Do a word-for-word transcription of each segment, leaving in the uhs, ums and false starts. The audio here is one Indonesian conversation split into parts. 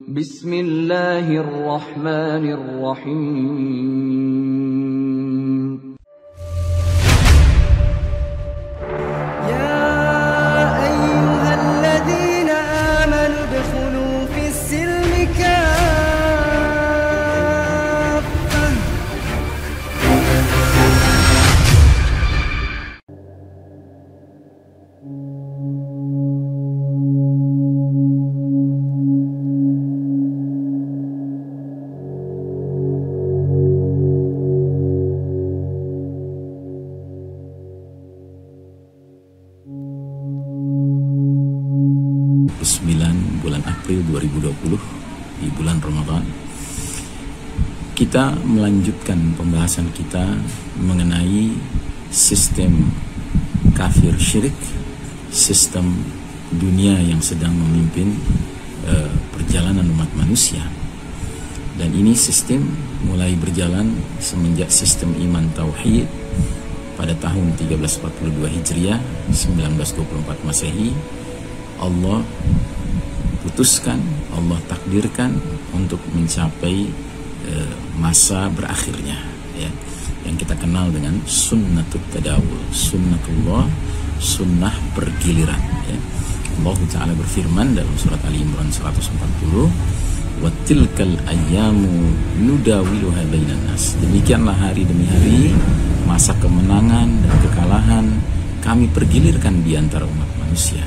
Bismillahirrahmanirrahim. Ya ayyuhalladzina amanu dukhulu fis-silmi kaffatan. sembilan bulan April dua ribu dua puluh di bulan Ramadan, kita melanjutkan pembahasan kita mengenai sistem kafir syirik, sistem dunia yang sedang memimpin uh, perjalanan umat manusia. Dan ini sistem mulai berjalan semenjak sistem iman tauhid pada tahun seribu tiga ratus empat puluh dua Hijriah, seribu sembilan ratus dua puluh empat Masehi. Allah putuskan, Allah takdirkan untuk mencapai e, masa berakhirnya, ya, yang kita kenal dengan sunnatut tadawul, sunnatullah, sunnah bergiliran, ya. Allah Ta'ala berfirman dalam surat Al-Imran seratus empat puluh, wa tilkal ayyamu nudawiluha bainan nas, demikianlah hari demi hari, masa kemenangan dan kekalahan kami pergilirkan di antara umat manusia.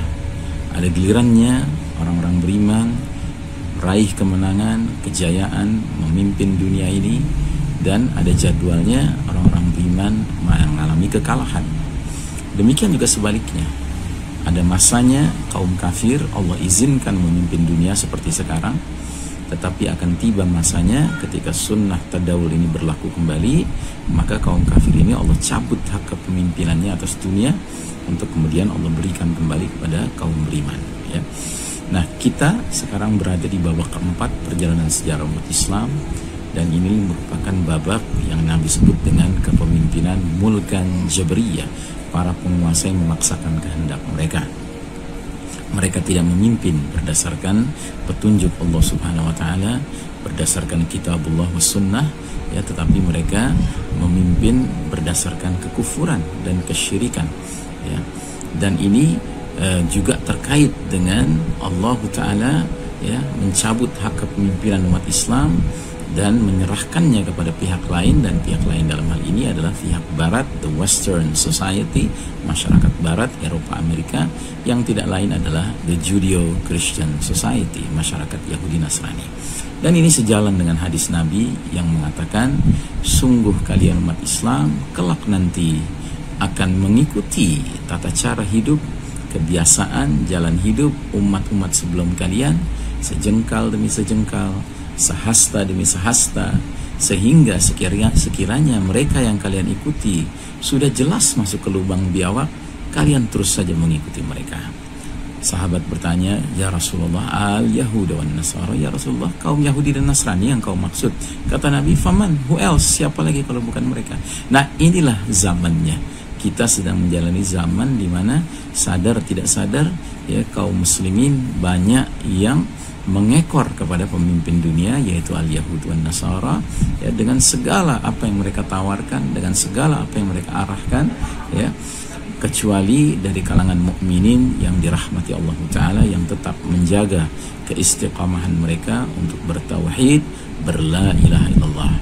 Ada gilirannya orang-orang beriman, raih kemenangan, kejayaan, memimpin dunia ini. Dan ada jadwalnya, orang-orang beriman mengalami kekalahan. Demikian juga sebaliknya. Ada masanya kaum kafir Allah izinkan memimpin dunia seperti sekarang, tetapi akan tiba masanya ketika sunnah tadawul ini berlaku kembali, maka kaum kafir ini Allah cabut hak kepemimpinannya atas dunia, untuk kemudian Allah berikan kembali kepada kaum beriman, ya. Nah, kita sekarang berada di babak keempat perjalanan sejarah umat Islam, dan ini merupakan babak yang Nabi sebut dengan kepemimpinan mulkan jabriyah, para penguasa yang memaksakan kehendak mereka. Mereka tidak memimpin berdasarkan petunjuk Allah Subhanahu wa Ta'ala, berdasarkan kitabullah wa sunnah, ya, tetapi mereka memimpin berdasarkan kekufuran dan kesyirikan, ya. Dan ini E, juga terkait dengan Allah Ta'ala, ya, mencabut hak kepemimpinan umat Islam dan menyerahkannya kepada pihak lain, dan pihak lain dalam hal ini adalah pihak barat, the Western Society, masyarakat barat, Eropa, Amerika, yang tidak lain adalah the Judeo-Christian Society, masyarakat Yahudi Nasrani. Dan ini sejalan dengan hadis Nabi yang mengatakan, sungguh kalian umat Islam kelak nanti akan mengikuti tata cara hidup, kebiasaan, jalan hidup umat-umat sebelum kalian, sejengkal demi sejengkal, sehasta demi sehasta, sehingga sekiranya, sekiranya mereka yang kalian ikuti sudah jelas masuk ke lubang biawak, kalian terus saja mengikuti mereka. Sahabat bertanya, ya Rasulullah, al-Yahuda wan Nasara, ya Rasulullah, kaum Yahudi dan Nasrani yang kau maksud. Kata Nabi, faman, who else, siapa lagi kalau bukan mereka. Nah, inilah zamannya. Kita sedang menjalani zaman di mana sadar tidak sadar, ya, kaum muslimin banyak yang mengekor kepada pemimpin dunia, yaitu al-Yahud wan Nasara, ya, dengan segala apa yang mereka tawarkan, dengan segala apa yang mereka arahkan, ya, kecuali dari kalangan mukminin yang dirahmati Allah Ta'ala, yang tetap menjaga keistiqamahan mereka untuk bertauhid, berla ilaha illallah.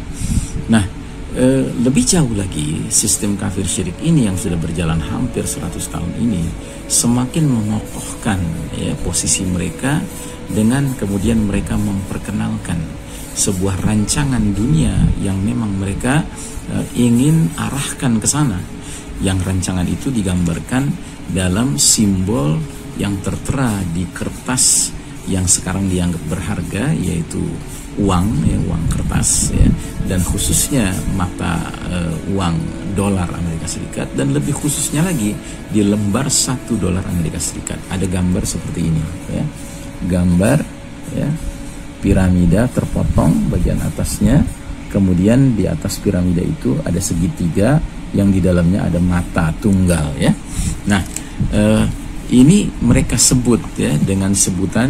Nah, E, lebih jauh lagi, sistem kafir syirik ini yang sudah berjalan hampir seratus tahun ini semakin mengokohkan, ya, posisi mereka, dengan kemudian mereka memperkenalkan sebuah rancangan dunia yang memang mereka e, ingin arahkan ke sana. Yang rancangan itu digambarkan dalam simbol yang tertera di kertas yang sekarang dianggap berharga, yaitu uang, ya, uang kertas, ya, dan khususnya mata uh, uang dolar Amerika Serikat, dan lebih khususnya lagi di lembar satu dolar Amerika Serikat ada gambar seperti ini, ya, gambar, ya, piramida terpotong bagian atasnya, kemudian di atas piramida itu ada segitiga yang di dalamnya ada mata tunggal, ya. Nah, uh, ini mereka sebut, ya, dengan sebutan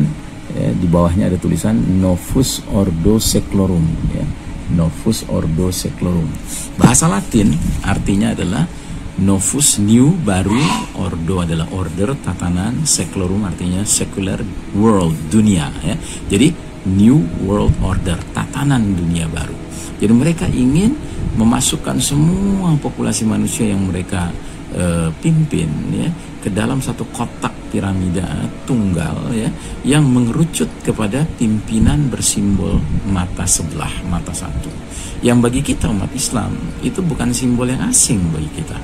ya, di bawahnya ada tulisan Novus Ordo Seclorum, ya. Novus Ordo Seclorum. Bahasa Latin artinya adalah Novus new, baru, Ordo adalah order, tatanan, Seclorum artinya secular world, dunia, ya. Jadi new world order, tatanan dunia baru. Jadi mereka ingin memasukkan semua populasi manusia yang mereka e, pimpin, ya, ke dalam satu kotak piramida tunggal, ya, yang mengerucut kepada pimpinan bersimbol mata sebelah, mata satu. Yang bagi kita umat Islam itu bukan simbol yang asing bagi kita.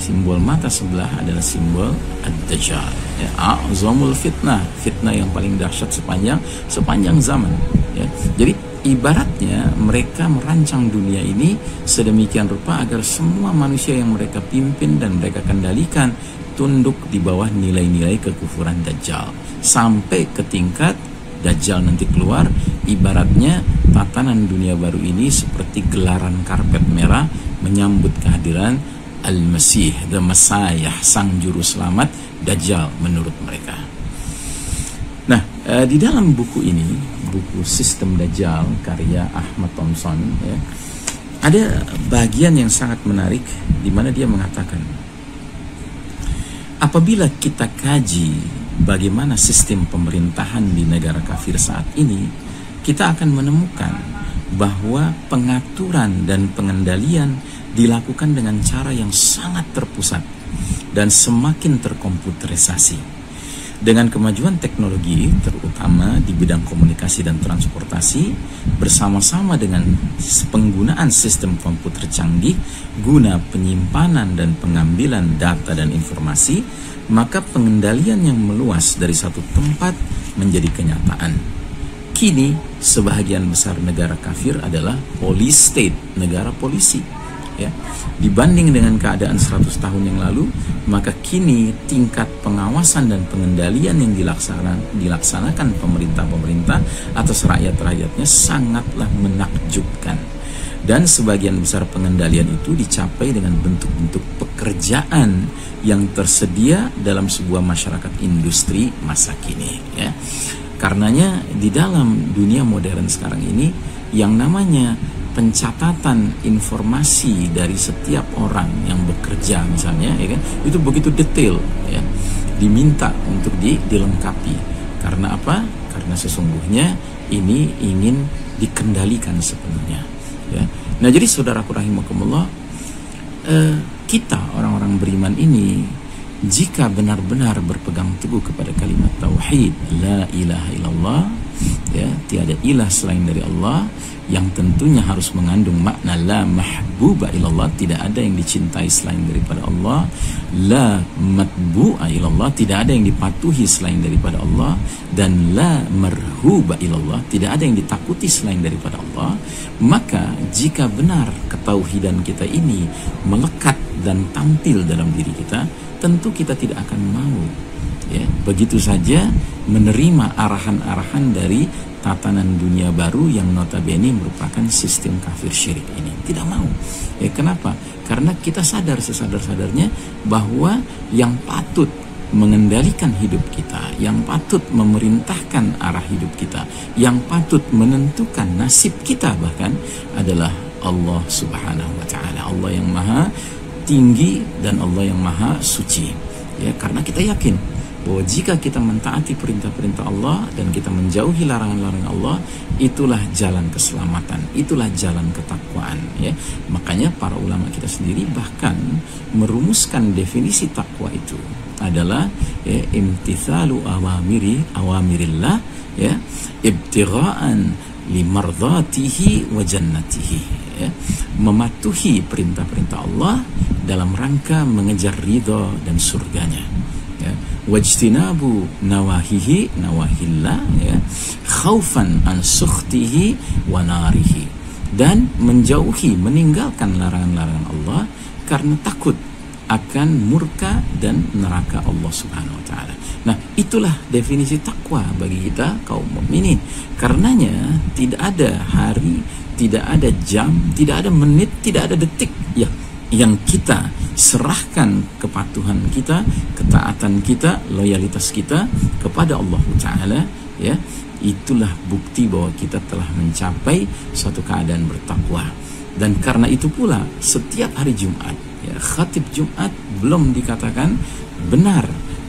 Simbol mata sebelah adalah simbol Ad-Dajjal, ya, a'zamul fitnah, fitnah yang paling dahsyat sepanjang sepanjang zaman, ya. Jadi ibaratnya mereka merancang dunia ini sedemikian rupa agar semua manusia yang mereka pimpin dan mereka kendalikan tunduk di bawah nilai-nilai kekufuran Dajjal, sampai ke tingkat Dajjal nanti keluar. Ibaratnya tatanan dunia baru ini seperti gelaran karpet merah menyambut kehadiran Al-Masih, The Messiah, sang juru selamat Dajjal menurut mereka. Nah, e, di dalam buku ini, buku Sistem Dajjal karya Ahmad Thompson, ya, ada bagian yang sangat menarik di mana dia mengatakan, apabila kita kaji bagaimana sistem pemerintahan di negara kafir saat ini, kita akan menemukan bahwa pengaturan dan pengendalian dilakukan dengan cara yang sangat terpusat dan semakin terkomputerisasi. Dengan kemajuan teknologi, terutama di bidang komunikasi dan transportasi, bersama-sama dengan penggunaan sistem komputer canggih guna penyimpanan dan pengambilan data dan informasi, maka pengendalian yang meluas dari satu tempat menjadi kenyataan. Kini, sebahagian besar negara kafir adalah police state, negara polisi. Ya. Dibanding dengan keadaan seratus tahun yang lalu, maka kini tingkat pengawasan dan pengendalian yang dilaksanakan, dilaksanakan pemerintah-pemerintah atas rakyat-rakyatnya sangatlah menakjubkan. Dan sebagian besar pengendalian itu dicapai dengan bentuk-bentuk pekerjaan yang tersedia dalam sebuah masyarakat industri masa kini, ya. Karenanya di dalam dunia modern sekarang ini, yang namanya pencatatan informasi dari setiap orang yang bekerja misalnya, ya kan, itu begitu detail, ya, diminta untuk di, dilengkapi. Karena apa? Karena sesungguhnya ini ingin dikendalikan sepenuhnya, ya. Nah, jadi saudaraku rahimakumullah, eh, kita orang-orang beriman ini jika benar-benar berpegang teguh kepada kalimat tauhid, la ilaha illallah, ya, tiada ilah selain dari Allah, yang tentunya harus mengandung makna la mahbuba ilallah, tidak ada yang dicintai selain daripada Allah, la matbu'a ilallah, tidak ada yang dipatuhi selain daripada Allah, dan la marhuba ilallah, tidak ada yang ditakuti selain daripada Allah. Maka jika benar ketauhidan kita ini melekat dan tampil dalam diri kita, tentu kita tidak akan mau, ya, begitu saja menerima arahan-arahan dari tatanan dunia baru yang notabene merupakan sistem kafir syirik ini. Tidak mau, ya. Kenapa? Karena kita sadar sesadar-sadarnya bahwa yang patut mengendalikan hidup kita, yang patut memerintahkan arah hidup kita, yang patut menentukan nasib kita bahkan adalah Allah subhanahu wa ta'ala, Allah yang maha tinggi dan Allah yang maha suci, ya. Karena kita yakin bahwa jika kita mentaati perintah-perintah Allah dan kita menjauhi larangan-larangan Allah, itulah jalan keselamatan, itulah jalan ketakwaan, ya. Makanya para ulama kita sendiri bahkan merumuskan definisi takwa itu adalah, ya, imtithalu awamiri awamirillah, ya, ibtigha'an limardatihi wa jannatihi, ya, mematuhi perintah-perintah Allah dalam rangka mengejar ridha dan surganya, ya, wajtinabu nawahihi nawahillah, ya, khaufan an sukhtihi wa narihi, dan menjauhi, meninggalkan larangan-larangan Allah karena takut akan murka dan neraka Allah subhanahu wa ta'ala. Nah, itulah definisi takwa bagi kita kaum mukminin. Karenanya tidak ada hari, tidak ada jam, tidak ada menit, tidak ada detik, ya, yang kita serahkan kepatuhan kita, ketaatan kita, loyalitas kita kepada Allah Ta'ala, ya, itulah bukti bahwa kita telah mencapai suatu keadaan bertakwa. Dan karena itu pula setiap hari Jumat, ya, khatib Jumat belum dikatakan benar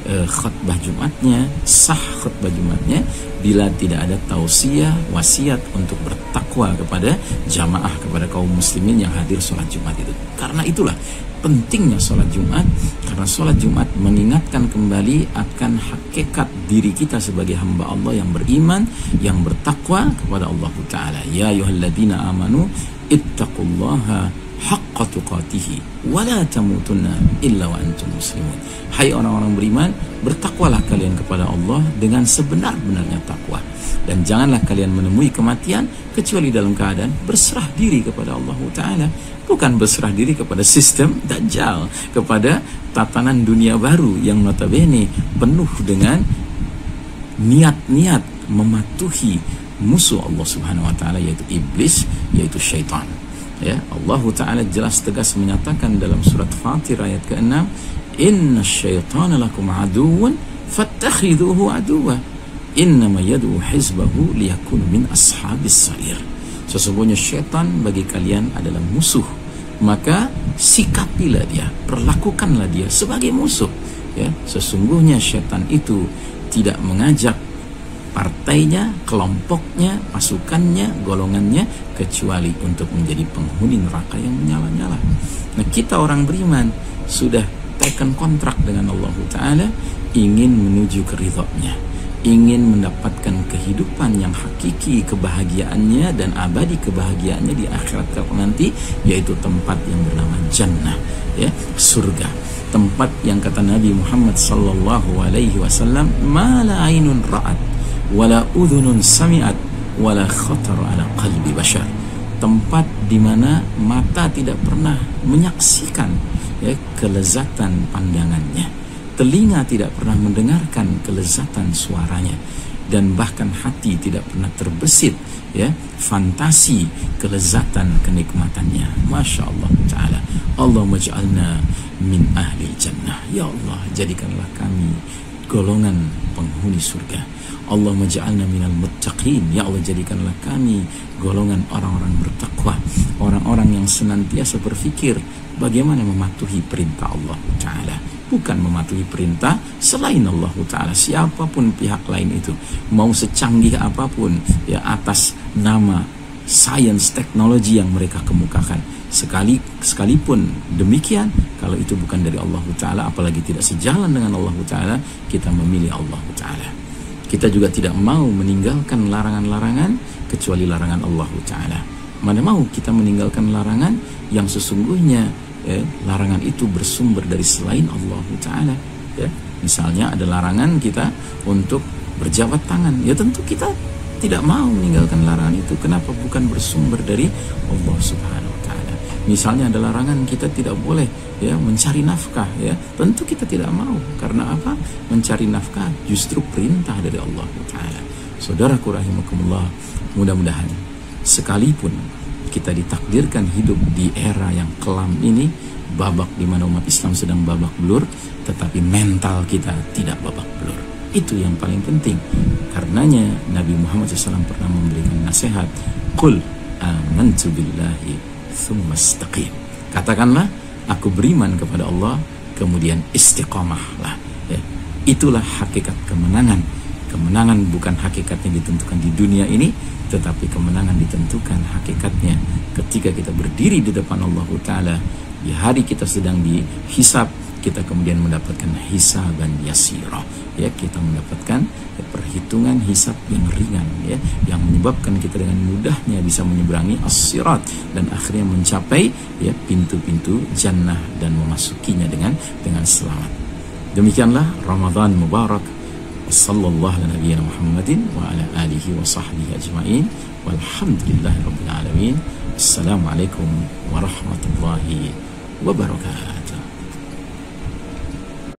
e, khutbah Jumatnya, sah khutbah Jumatnya, bila tidak ada tausiah, wasiat untuk bertakwa kepada jamaah, kepada kaum muslimin yang hadir sholat Jumat itu. Karena itulah pentingnya sholat Jumat, karena sholat Jumat mengingatkan kembali akan hakikat diri kita sebagai hamba Allah yang beriman, yang bertakwa kepada Allah Ta'ala. Ya ayyuhalladzina amanu ittaqullaha haqqa tuqatihi wa la tamutunna illa wa antum muslimun. Hai orang-orang beriman, bertakwalah kalian kepada Allah dengan sebenar-benarnya takwa, dan janganlah kalian menemui kematian kecuali dalam keadaan berserah diri kepada Allah Ta'ala. Bukan berserah diri kepada sistem Dajjal, kepada tatanan dunia baru yang notabene penuh dengan niat-niat mematuhi musuh Allah Subhanahu wa Ta'ala, yaitu iblis, yaitu syaitan. Ya, Allah Ta'ala jelas tegas menyatakan dalam surat Fatir ayat keenam, "Inna syaitana lakum aduwwan fattakhiduhu aduwwa, innama yad'u hizbahu liyakunu min ashabis sa'ir." Sesungguhnya syaitan bagi kalian adalah musuh, maka sikapilah dia, perlakukanlah dia sebagai musuh. Ya, sesungguhnya syaitan itu tidak mengajak partainya, kelompoknya, pasukannya, golongannya, kecuali untuk menjadi penghuni neraka yang menyala-nyala. Nah, kita orang beriman sudah taken kontrak dengan Allah Ta'ala, ingin menuju ke ridhonya, ingin mendapatkan kehidupan yang hakiki kebahagiaannya dan abadi kebahagiaannya di akhirat kelak nanti, yaitu tempat yang bernama jannah, ya, surga, tempat yang kata Nabi Muhammad sallallahu alaihi wasallam, ma la ainun ra'at wa la udhunun sami'at wa la khatar ala qalbi bashar, tempat di mana mata tidak pernah menyaksikan, ya, kelezatan pandangannya, telinga tidak pernah mendengarkan kelezatan suaranya, dan bahkan hati tidak pernah terbesit, ya, fantasi kelezatan kenikmatannya. Masya Allah Ta'ala. Allahumma ja'alna min ahli jannah. Ya Allah, jadikanlah kami golongan penghuni surga. Allahumma ja'alna minal muttaqin. Ya Allah, jadikanlah kami golongan orang-orang bertakwa, orang-orang yang senantiasa berpikir bagaimana mematuhi perintah Allah Ta'ala, bukan mematuhi perintah selain Allah Ta'ala, siapapun pihak lain itu, mau secanggih apapun, ya, atas nama sains teknologi yang mereka kemukakan, sekali sekalipun demikian, kalau itu bukan dari Allah Ta'ala, apalagi tidak sejalan dengan Allah Ta'ala, kita memilih Allah Ta'ala. Kita juga tidak mau meninggalkan larangan-larangan kecuali larangan Allah Ta'ala. Mana mau kita meninggalkan larangan yang sesungguhnya, ya, larangan itu bersumber dari selain Allah Ta'ala, ya. Misalnya ada larangan kita untuk berjabat tangan, ya tentu kita tidak mau meninggalkan larangan itu. Kenapa? Bukan bersumber dari Allah Subhanahu Wa Ta'ala. Misalnya ada larangan kita tidak boleh, ya, mencari nafkah, ya tentu kita tidak mau. Karena apa? Mencari nafkah justru perintah dari Allah Ta'ala. Saudaraku rahimakumullah, mudah-mudahan sekalipun kita ditakdirkan hidup di era yang kelam ini, babak di mana umat Islam sedang babak belur, tetapi mental kita tidak babak belur. Itu yang paling penting. Karenanya Nabi Muhammad shallallahu alaihi wasallam pernah memberikan nasihat, "Qul amantu billahi tsumma istaqim." Katakanlah, aku beriman kepada Allah, kemudian istiqomahlah. Ya, itulah hakikat kemenangan. Kemenangan bukan hakikatnya ditentukan di dunia ini, tetapi kemenangan ditentukan hakikatnya ketika kita berdiri di depan Allah Ta'ala, di hari kita sedang dihisab, kita kemudian mendapatkan hisaban yasirah, ya, kita mendapatkan perhitungan hisab yang ringan, ya, yang menyebabkan kita dengan mudahnya bisa menyeberangi as-sirat dan akhirnya mencapai, ya, pintu-pintu jannah dan memasukinya dengan dengan selamat. Demikianlah Ramadan Mubarak. Sallallahu ala nabiyina Muhammadin wa ala alihi wa sahbihi ajma'in walhamdulillahi rabbil alamin. Assalamualaikum warahmatullahi wabarakatuh.